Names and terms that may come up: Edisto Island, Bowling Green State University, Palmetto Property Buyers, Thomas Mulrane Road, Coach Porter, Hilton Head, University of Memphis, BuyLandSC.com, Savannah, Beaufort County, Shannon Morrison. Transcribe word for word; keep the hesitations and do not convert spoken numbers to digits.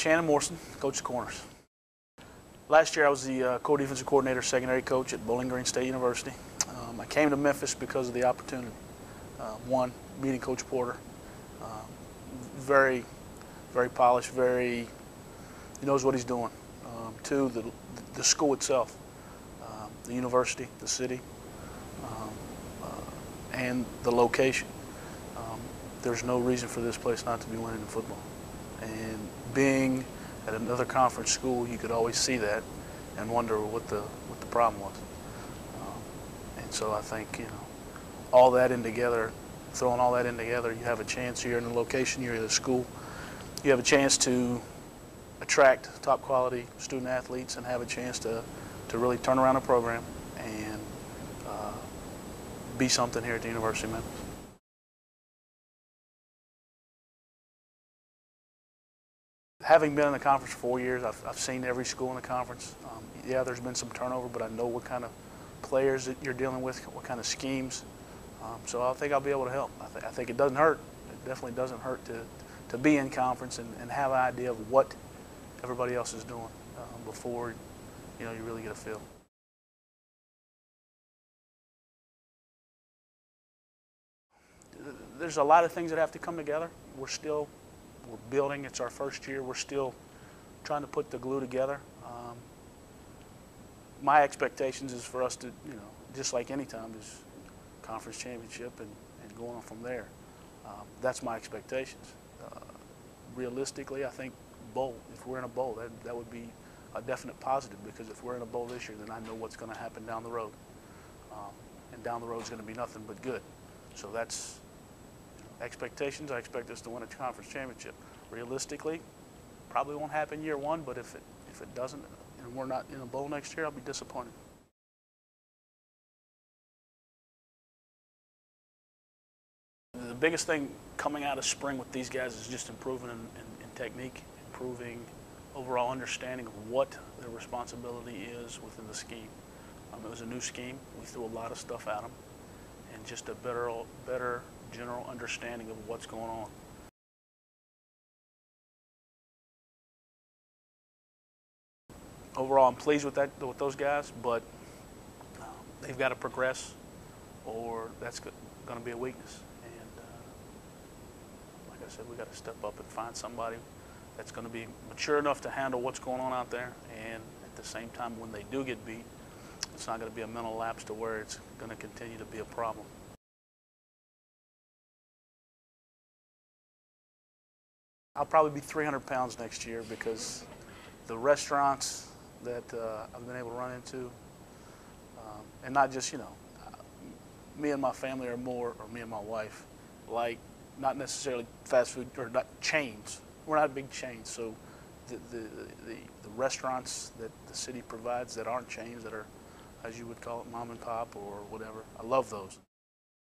Shannon Morrison, coach of corners. Last year I was the uh, co-defensive coordinator, secondary coach at Bowling Green State University. Um, I came to Memphis because of the opportunity. Uh, one, meeting Coach Porter. Uh, very, very polished, very, he knows what he's doing. Um, two, the, the school itself, uh, the university, the city, um, uh, and the location. Um, there's no reason for this place not to be winning in football. And being at another conference school, you could always see that and wonder what the what the problem was. Um, and so I think, you know, all that in together, throwing all that in together, you have a chance. You're in a location, you're at a school, you have a chance to attract top quality student athletes and have a chance to, to really turn around a program and uh, be something here at the University of Memphis. Having been in the conference for four years, I've, I've seen every school in the conference. Um, yeah, there's been some turnover, but I know what kind of players that you're dealing with, what kind of schemes. Um, so I think I'll be able to help. I, th I think it doesn't hurt. It definitely doesn't hurt to, to be in conference and, and have an idea of what everybody else is doing uh, before, you know, you really get a feel. There's a lot of things that have to come together. We're still We're building. It's our first year. We're still trying to put the glue together. Um, my expectations is for us to, you know, just like any time, is conference championship and, and going on from there. Um, that's my expectations. Uh, realistically, I think bowl. If we're in a bowl, that, that would be a definite positive, because if we're in a bowl this year, then I know what's going to happen down the road. Um, and down the road is going to be nothing but good. So that's expectations. I expect us to win a conference championship. Realistically, probably won't happen year one, but if it, if it doesn't and we're not in a bowl next year, I'll be disappointed. The biggest thing coming out of spring with these guys is just improving in, in, in technique, improving overall understanding of what their responsibility is within the scheme. Um, it was a new scheme. We threw a lot of stuff at them, and just a better, better general understanding of what's going on. Overall, I'm pleased with that, with those guys, but um, they've got to progress, or that's going to be a weakness. And uh, like I said, we got to step up and find somebody that's going to be mature enough to handle what's going on out there. And at the same time, when they do get beat, it's not going to be a mental lapse to where it's going to continue to be a problem. I'll probably be three hundred pounds next year, because the restaurants that uh, I've been able to run into, um, and not just, you know, me and my family are more, or me and my wife, like not necessarily fast food or not chains. We're not big chains, so the, the, the, the restaurants that the city provides that aren't chains, that are, as you would call it, mom and pop or whatever, I love those.